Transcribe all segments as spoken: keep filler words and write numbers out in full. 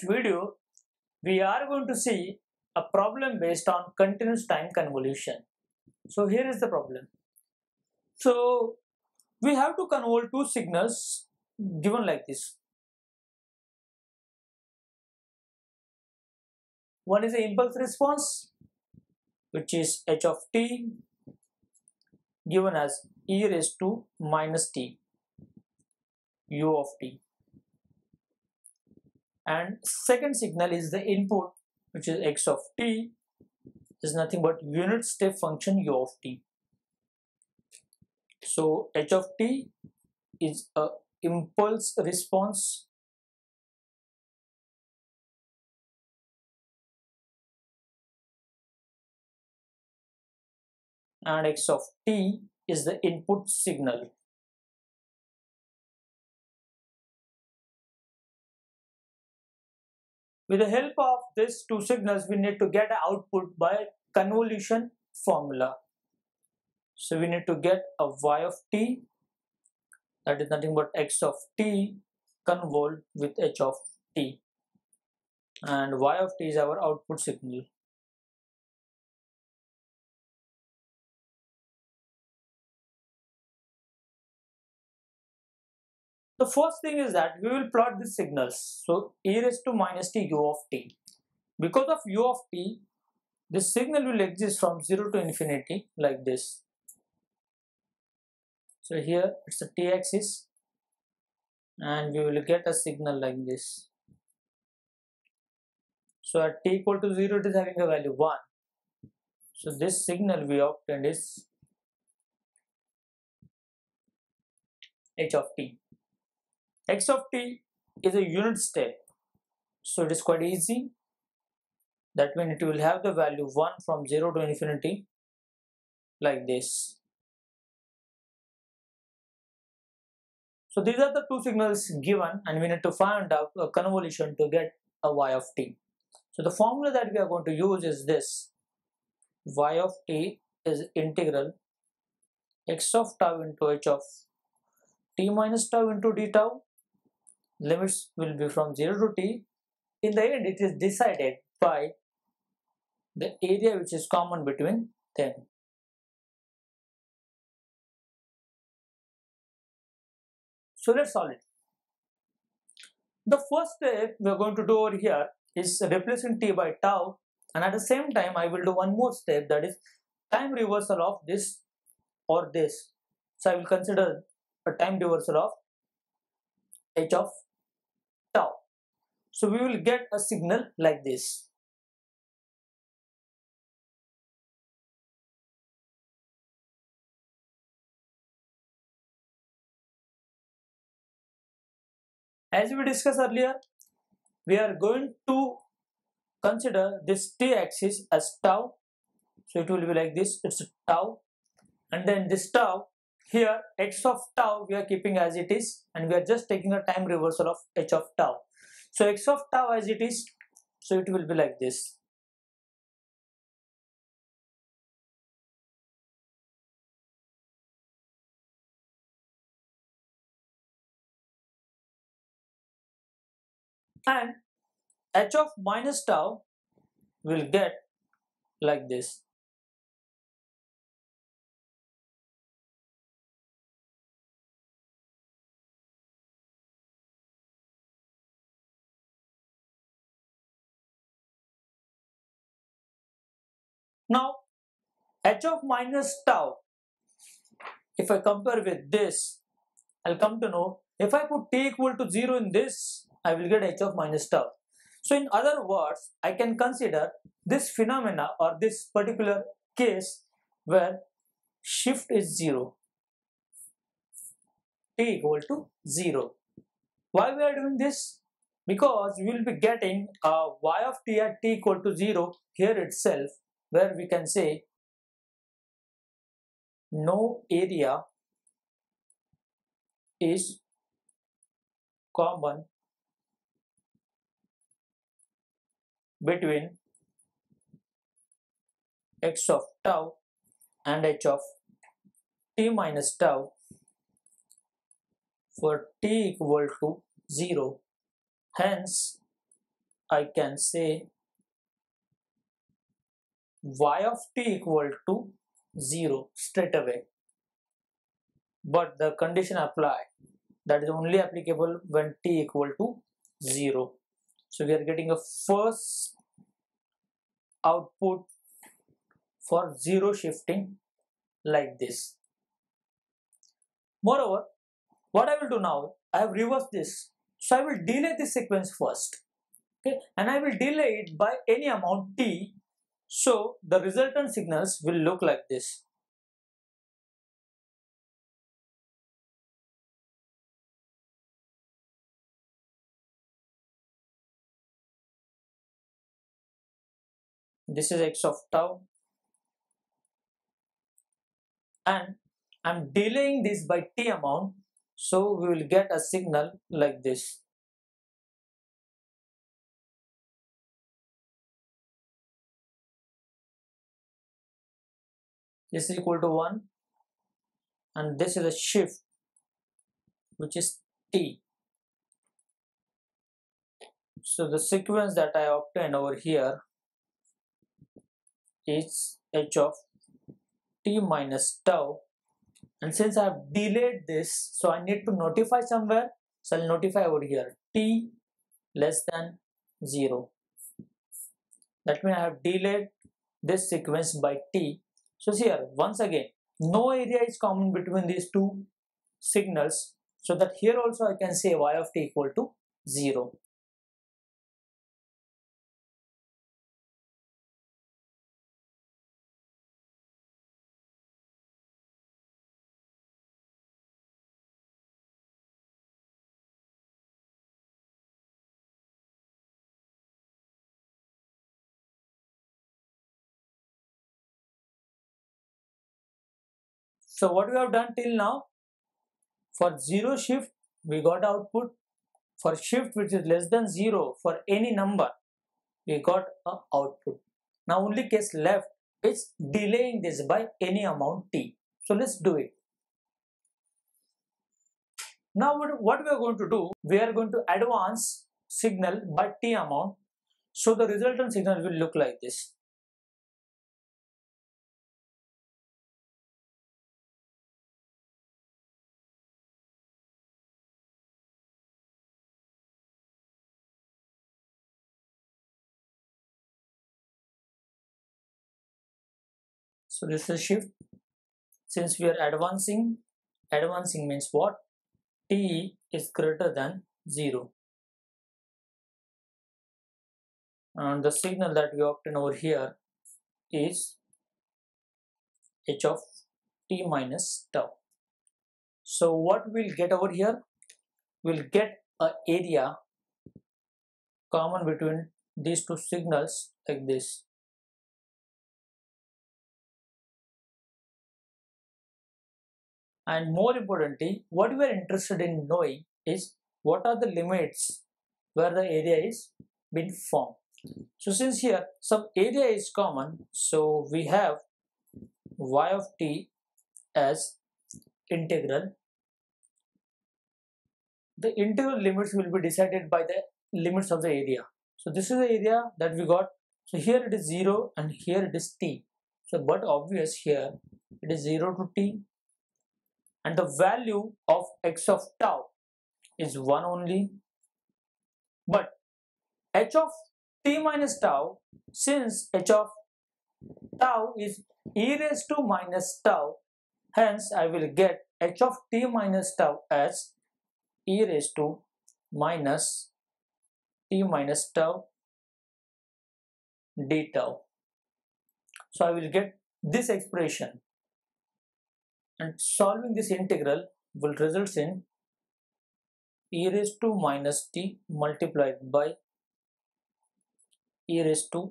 this video, we are going to see a problem based on continuous time convolution. So here is the problem. So we have to convolve two signals given like this. One is the impulse response, which is h of t given as e raised to minus t u of t. And second signal is the input, which is x of t, is nothing but unit step function u of t. So h of t is a impulse response, and x of t is the input signal. With the help of these two signals, we need to get an output by convolution formula. So we need to get a y of t, that is nothing but x of t convolved with h of t, and y of t is our output signal. The first thing is that we will plot these signals. So e raised to minus t u of t. Because of u of t, this signal will exist from zero to infinity like this. So here it's a t axis, and we will get a signal like this. So at t equal to zero, it is having a value one. So this signal we obtained is h of t. X of t is a unit step, so it is quite easy. That means it will have the value one from zero to infinity like this. So these are the two signals given, and we need to find out a convolution to get a y of t. So the formula that we are going to use is this: y of t is integral x of tau into h of t minus tau into d tau. Limits will be from zero to t. In the end, it is decided by the area which is common between them. So let's solve it. The first step we are going to do over here is replacing t by tau, and at the same time I will do one more step, that is time reversal of this or this. So I will consider a time reversal of h of tau. So we will get a signal like this. As we discussed earlier, we are going to consider this t axis as tau. So it will be like this, it's tau, and then this tau, here x of tau we are keeping as it is, and we are just taking a time reversal of h of tau. So x of tau as it is, so it will be like this. And h of minus tau will get like this. Now, h of minus tau, if I compare with this, I'll come to know, if I put t equal to zero in this, I will get h of minus tau. So in other words, I can consider this phenomena or this particular case where shift is zero, t equal to zero. Why we are doing this? Because we will be getting uh, y of t at t equal to zero here itself, where we can say no area is common between x of tau and h of t minus tau for t equal to zero. Hence, I can say y of t equal to zero straight away. But the condition apply that is only applicable when t equal to zero. So we are getting a first output for zero shifting like this. Moreover, what I will do now, I have reversed this. So I will delay this sequence first. Okay, and I will delay it by any amount t. So the resultant signals will look like this. This is x of tau, and I'm delaying this by t amount, so we will get a signal like this. This is equal to one, and this is a shift which is t. So the sequence that I obtained over here is h of t minus tau, and since I have delayed this, so I need to notify somewhere, so I'll notify over here t less than zero. That means I have delayed this sequence by t. So here, once again, no area is common between these two signals, so that here also I can say y of t equal to zero. So what we have done till now, for zero shift we got output, for shift which is less than zero for any number we got an output. Now only case left is delaying this by any amount t. So let's do it. Now what we are going to do, we are going to advance signal by t amount, so the resultant signal will look like this. So this is shift. Since we are advancing, advancing means what? T is greater than zero. And the signal that we obtain over here is h of t minus tau. So what we'll get over here? We'll get an area common between these two signals like this. And more importantly, what we are interested in knowing is what are the limits where the area is been formed. So since here some area is common, so we have y of t as integral. The integral limits will be decided by the limits of the area. So this is the area that we got. So here it is zero and here it is t. So but obvious here it is zero to t. And the value of x of tau is one only, but h of t minus tau, since h of tau is e raised to minus tau, hence I will get h of t minus tau as e raised to minus t minus tau d tau. So I will get this expression. And solving this integral will result in e raised to minus t multiplied by e raised to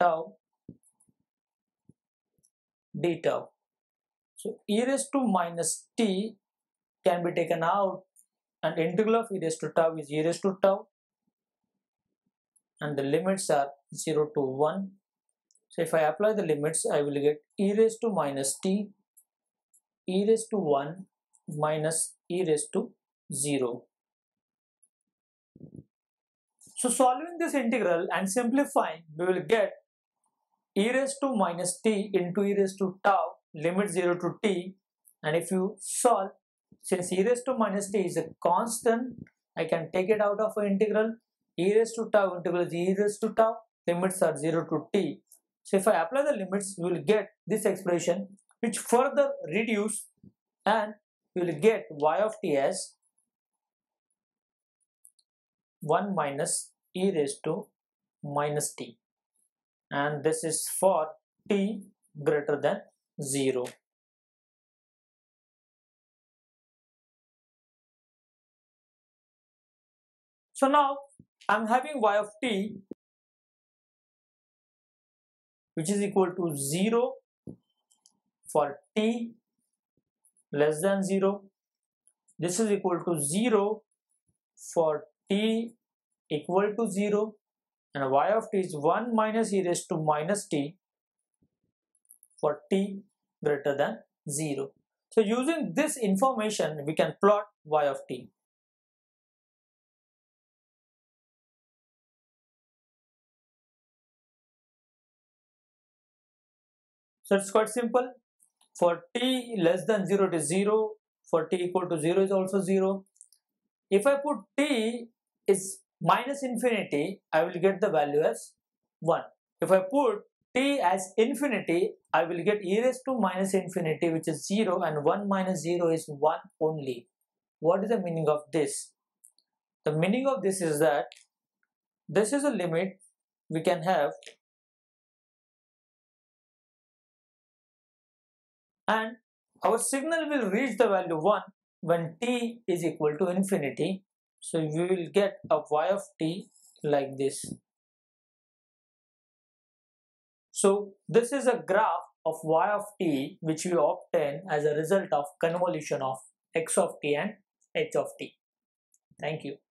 tau d tau. So e raised to minus t can be taken out, and integral of e raised to tau is e raised to tau, and the limits are zero to one. So if I apply the limits, I will get e raised to minus t, e raised to one minus e raised to zero. So solving this integral and simplifying, we will get e raised to minus t into e raised to tau limit zero to t. And if you solve, since e raised to minus t is a constant, I can take it out of an integral. E raised to tau integral is e raised to tau, limits are zero to t. So if I apply the limits, we will get this expression, which further reduce, and we will get y of t as one minus e raised to minus t, and this is for t greater than zero. So now I'm having y of t which is equal to zero for t less than zero. This is equal to zero for t equal to zero, and y of t is one minus e raised to minus t for t greater than zero. So using this information, we can plot y of t. So it's quite simple. For t less than zero, it is zero. For t equal to zero is also zero. If I put t is minus infinity, I will get the value as one. If I put t as infinity, I will get e raised to minus infinity, which is zero, and one minus zero is one only. What is the meaning of this? The meaning of this is that this is a limit we can have, and our signal will reach the value one when t is equal to infinity. So we will get a y of t like this. So this is a graph of y of t which we obtain as a result of convolution of x of t and h of t. Thank you.